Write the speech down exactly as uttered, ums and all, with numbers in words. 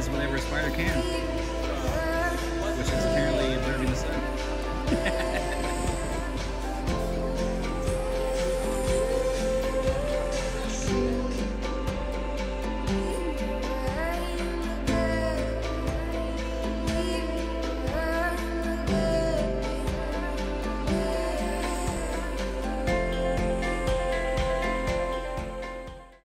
does whatever a spider can.